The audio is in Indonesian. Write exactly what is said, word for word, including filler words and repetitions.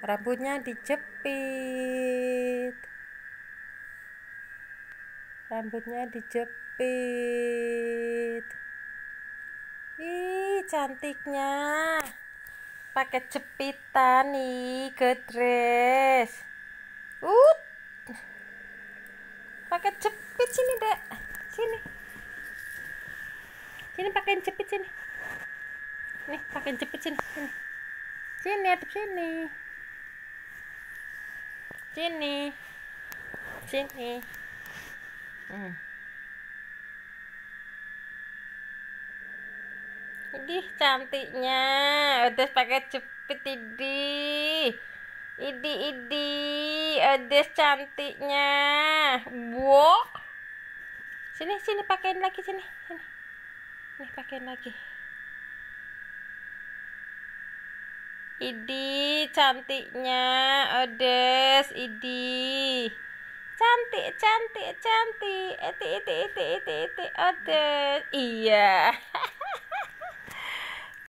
Rambutnya dijepit. Rambutnya dijepit. Ih, cantiknya. Pakai jepitan nih ke dress. Uh. Pakai jepit sini, Dek. Sini. Sini pakai jepit sini. Nih, pakai jepit sini. Sini. Sini, adep sini. Sini. Sini. Hmm. Idih cantiknya, Odes pakai jepit idih, idih idih, Odes cantiknya, wow. Sini sini pakaiin lagi sini, sini, nih pakaiin lagi. Idih cantiknya, Odes idih. Cantik, cantik, cantik, eti eti eti eti eti Odes, iya.